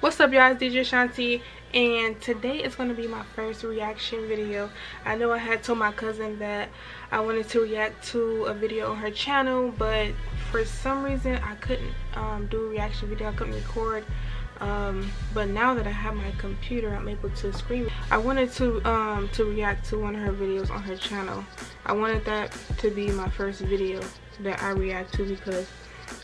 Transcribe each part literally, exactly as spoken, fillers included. What's up, y'all? It's D J Shanti, and today is going to be my first reaction video. I know I had told my cousin that I wanted to react to a video on her channel, but for some reason I couldn't um, do a reaction video. I couldn't record. Um, but now that I have my computer, I'm able to screen. I wanted to um, to react to one of her videos on her channel. I wanted that to be my first video that I react to because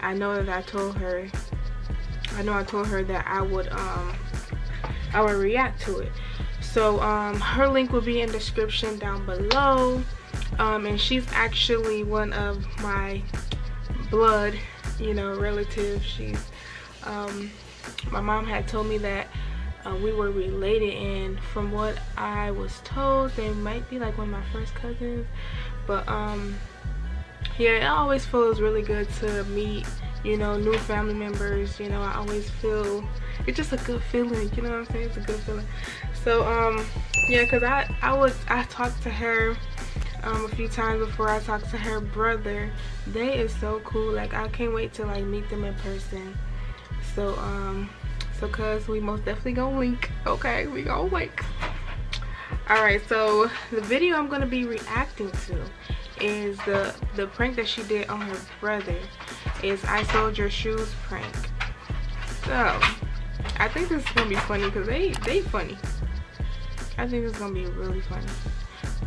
I know that I told her, I know I told her that I would um, I would react to it. So um, her link will be in the description down below, um, and she's actually one of my blood, you know, relatives. She's um, my mom had told me that uh, we were related, and from what I was told, they might be like one of my first cousins. But um yeah, it always feels really good to meet, you know, new family members. You know, I always feel, it's just a good feeling, you know what I'm saying? It's a good feeling. So um yeah, because I I was I talked to her um a few times before. I talked to her brother. They is so cool. Like, I can't wait to like meet them in person. So um so cuz we most definitely gonna link. Okay, we gonna link. Alright, so the video I'm gonna be reacting to is the the prank that she did on her brother. Is I Sold Your Shoes prank. So I think this is gonna be funny because they they funny. I think it's gonna be really funny.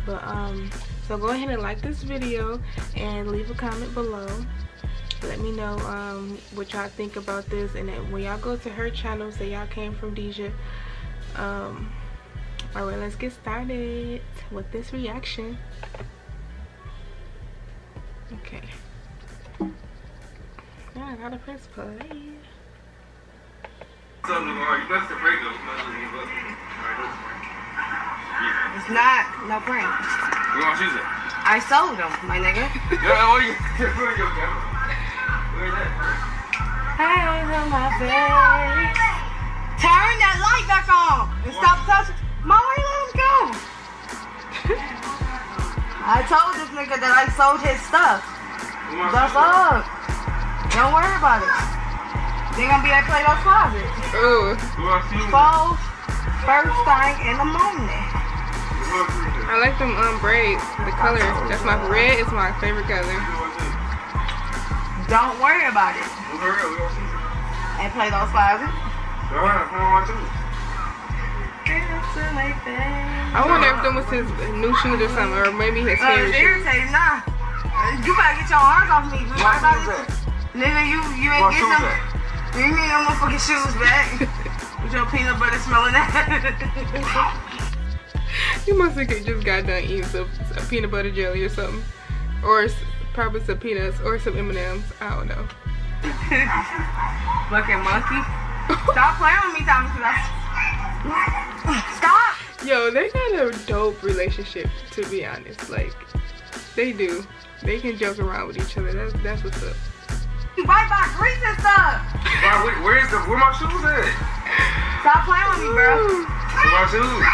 But um so go ahead and like this video and leave a comment below. Let me know um, what y'all think about this, and then when y'all go to her channel, say y'all came from D J. Um, all right, let's get started with this reaction. Okay. Yeah, I gotta press play. It's not no prank. I sold them, my nigga. Yeah, hands on my face. Turn that light back on and stop touching. My way, let him go. I told this nigga that I sold his stuff. The fuck? Don't worry about it. They gonna be at Plato's Closet. Ooh. False first thing in the morning. I like them um, braids. The color. That's my red. It's my favorite color. Don't worry about it. And play those closet. I wonder if them was his new shoes or something, or maybe his favorite shoes. Irritating, nah. You better get your arms off me. Nigga, you you ain't get them. You need them motherfucking shoes back. With your peanut butter smelling that. You must have just got done eating some peanut butter jelly or something, or probably some peanuts or some M and M's. I don't know. Fucking monkey. Stop playing with me, Thomas. Stop. Yo, they got a dope relationship, to be honest. Like, they do. They can joke around with each other. That's that's what's up. Why my grease and stuff? Why, wait, where is the where my shoes at? Stop playing with me, bro. Where my shoes?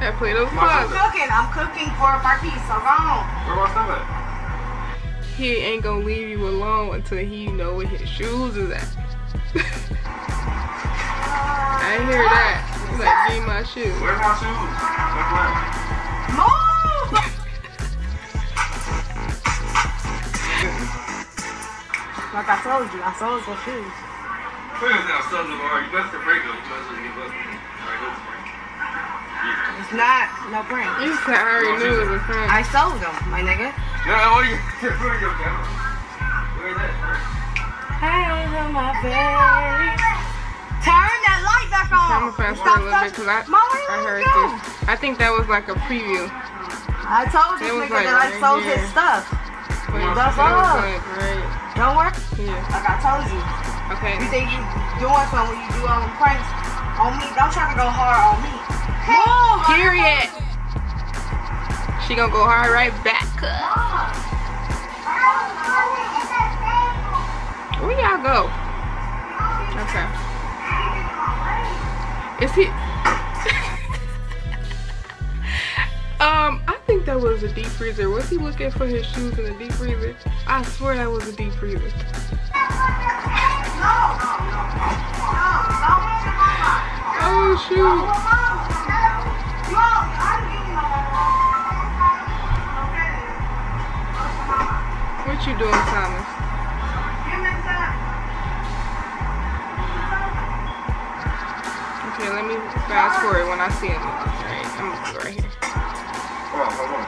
I play those clubs. I'm cooking. I'm cooking for my piece. So wrong. Where my stomach? He ain't gonna leave you alone until he know where his shoes is at. I hear that. He's like, give me my shoes. Where's my shoes? Move! Like I told you, I sold your shoes. I sold them already. You best to break them. You best to give up. It's not no prank. You said I already knew it was prank. I sold them, my nigga. Yeah, what are you? Where is that? Hands on my face. Turn that light back on. I'm gonna fast forward a little bit because I, I heard this. I think that was like a preview. I told this nigga like that right I sold here. His stuff. That's all. Like, right. Don't work. Yeah. Like I told you. Okay. You think you doing something when you do all them pranks on me? Don't try to go hard on me. Whoa, period. She gonna go hard right back. Where y'all go? Okay. Is he? um, I think that was a deep freezer. Was he looking for his shoes in a deep freezer? I swear that was a deep freezer. Oh shoot! What you doing, Thomas? Okay, let me fast forward when I see him. Alright, I'm gonna go right here. Hold on, hold on.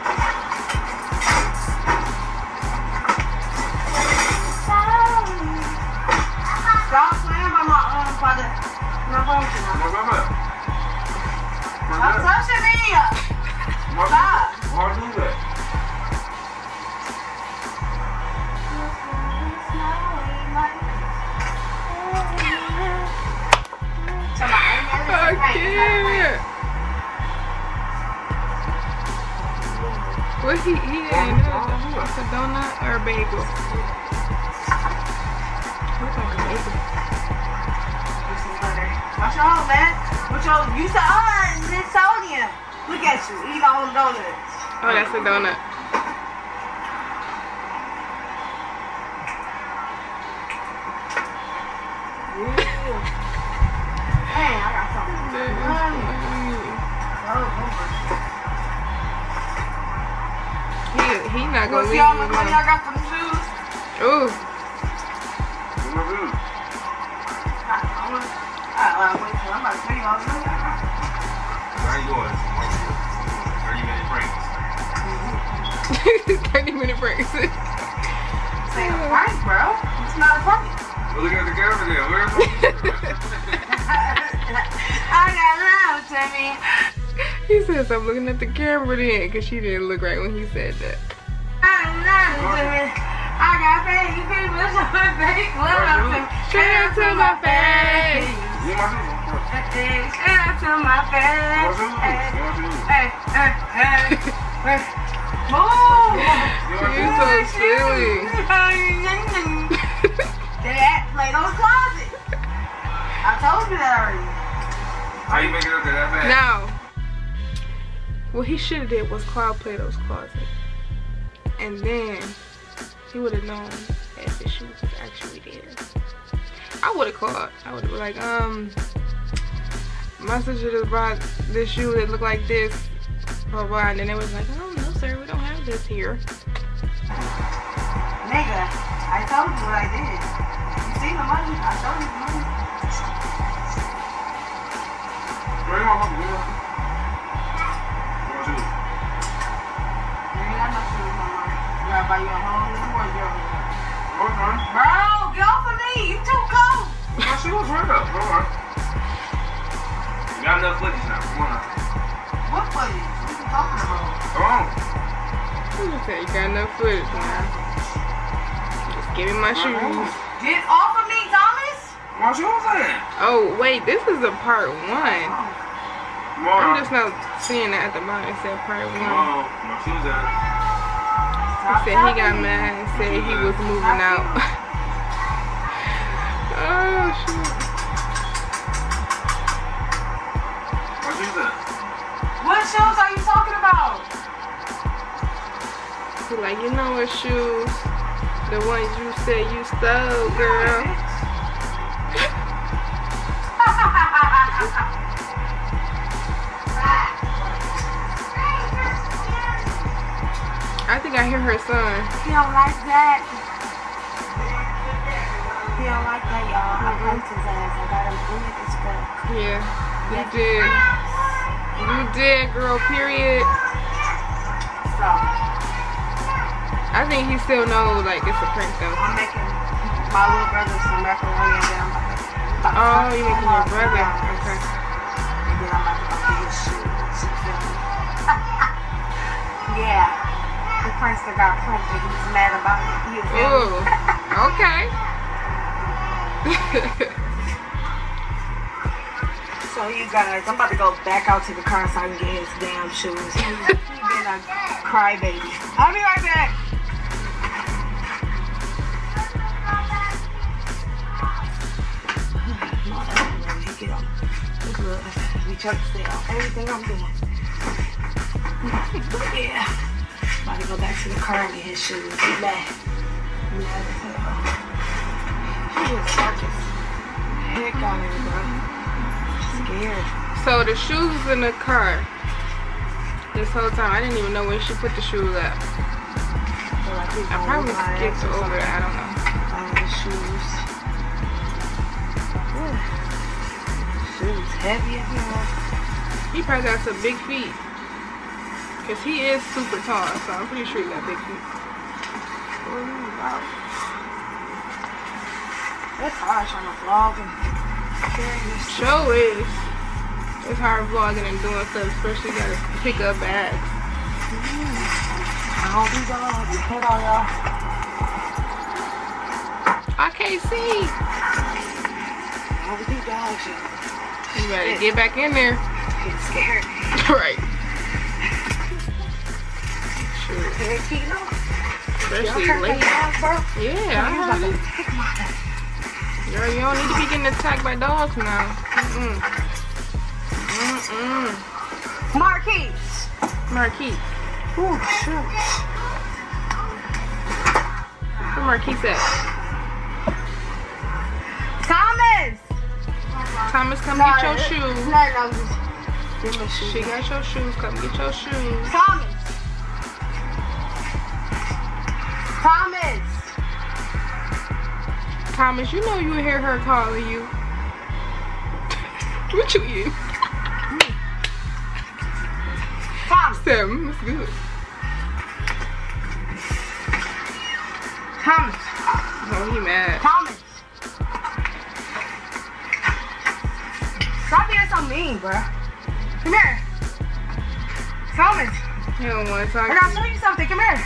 Stop playing by my own father. My phone. I'm social media. Stop. Why do that? What he eating? It's a donut or a bagel? Looks like a bagel. With some butter. Watch out, man. Watch out. You said, oh, it's sodium. Look at you. Eat all the donuts. Oh, that's a donut. Man, I got something. Oh, He not gonna leave. Y'all money I got from the shoes. Ooh. I'm about to pay y'all money. Not yours. thirty minute breaks. thirty minute breaks. Say a price, bro. It's not a party. Look at the camera there. Where is it? I got loud, Timmy. He said I'm looking at the camera then, because she didn't look right when he said that. I got baby fingers on my face. Straight up to my face. Straight up to my face. Hey, hey, hey, hey. Move. You're so silly. They at Plato's Closet. I told you that already. How you making it up to that bad? No. What he should have did was call Plato's Closet. And then he would have known if the shoes was actually there. I would have called. I would have been like, um, my sister just brought this shoe that looked like this, blah blah. And then they was like, oh no, sir, we don't have this here. Nigga, I told you what I did. You see the money? I told you the money. Where are you going? By your home, or your home. Bro, go for me. You too cold. My shoes right up. Hold on. You got enough footage now. Come on. What footage? What are you talking about? Come on. You said you got enough footage now. Just give me my shoes. Get off of me, Thomas. My shoes in. Oh, wait. This is a part one. Come on. I'm just not seeing that at the moment. It said part one. Oh, my shoes in. He said he got mad and said he was moving out. Oh, shoot. What shoes are? What shoes are you talking about? He like, you know what shoes? The ones you said you stole, girl. I think I hear her son. He don't like that. He don't like that, y'all. I punched his ass. I got him booted as fuck. Yeah, you yeah. did. You did, girl. Period. So, I think he still knows like it's a prank though. I'm making my little brother some macaroni and then I'm about to. Oh, you're making your brother. Okay. And then I'm about to buy his shoes. Yeah. The prince that got punched and he's mad about it. He Ooh, okay. So you guys, I'm about to go back out to the car so I can get his damn shoes. He's been a crybaby. I'll be right back. Look at him. be church today. Everything I'm doing. Yeah. About to go back to the car and get his shoes. He's mad. He's mad as hell. He was circus. Heck out of here, bro. Scared. So the shoes in the car. This whole time, I didn't even know when she put the shoes up. So like I probably skipped over it. I don't know. Um, the shoes. Ooh. Shoes heavy as hell. He probably got some big feet. Cause he is super tall, so I'm pretty sure he got big feet. Ooh, wow. That's hard trying to vlog and carry this. Show is. It's hard vlogging and doing stuff, especially you gotta pick up bags. I hope you guys just hit on y'all. I can't see. I hope you guys just. You better get back in there. I'm scared. Right. Sure. Especially late. Yeah, I heard it. Girl, you don't need to be getting attacked by dogs now. Mm-mm. Mm. Marquise. Marquise. Oh, shoot. Where Marquise at? Thomas! Thomas, come Sorry. get your shoes. No, no, just my shoes. She got your shoes. Come get your shoes. Thomas! Thomas! Thomas, you know you hear her calling you. What you eat? Thomas, it's good. Thomas. Oh, he mad. Thomas. Stop being so mean, bro. Come here. Thomas. You don't want to talk to me. I'm showing you something. Come here.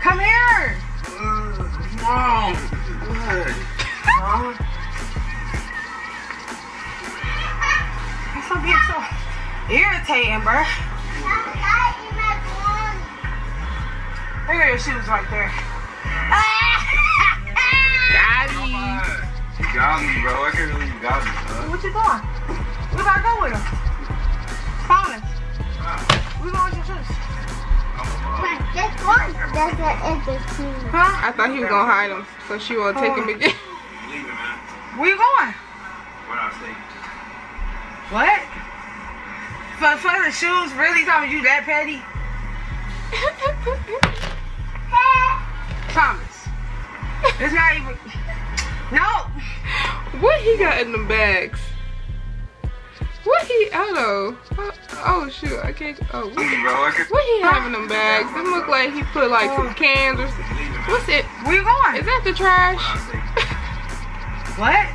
Come here. Mom. Mom. I'm so being so... irritating, bruh. Look at your shoes right there. Got me. You got me, bro. I can't believe you got me, bro. What you doing? We gotta go with him. Thomas. Huh? We going with your shoes. This one doesn't entertain me. Huh? I thought he was gonna hide them, so she won't take him again. Leave him, man. Where you going? What I say. What? But for the shoes, really, Thomas, you that petty? Thomas, it's not even. No. What he got in the bags? What he? Hello. Oh, oh shoot, I can't. Oh, what, what he have in them bags? It look like he put like some cans or something. What's it? Where you going? Is that the trash? What?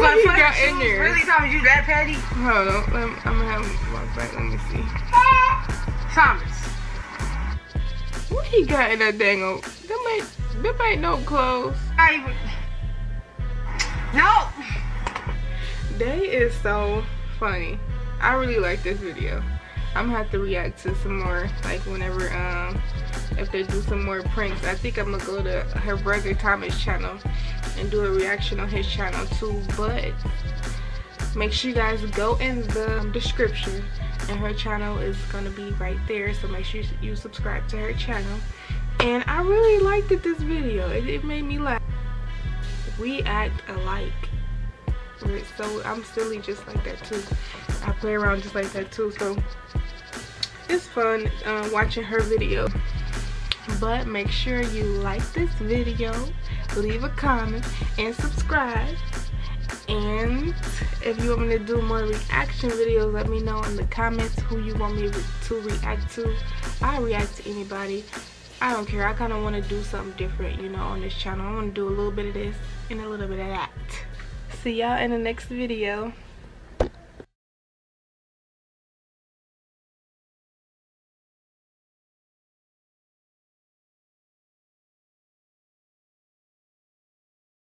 What you got in there? Really, Thomas, you that petty? Hold on, I'm, I'm gonna have him walk back. Let me see. Thomas, what he got in that dang old? Them ain't, them ain't no clothes. I even. No. They is so funny. I really like this video. I'm gonna have to react to some more, like whenever um if they do some more pranks. I think I'm gonna go to her brother Thomas' channel and do a reaction on his channel too, but make sure you guys go in the description and her channel is gonna be right there, so make sure you subscribe to her channel. And I really liked it, this video. It, it made me laugh. We act alike. We're so I'm silly just like that too. I play around just like that too, so it's fun uh, watching her video. But make sure you like this video, leave a comment, and subscribe. And if you want me to do more reaction videos, let me know in the comments who you want me to react to. I react to anybody. I don't care. I kind of want to do something different, you know, on this channel. I want to do a little bit of this and a little bit of that. See y'all in the next video.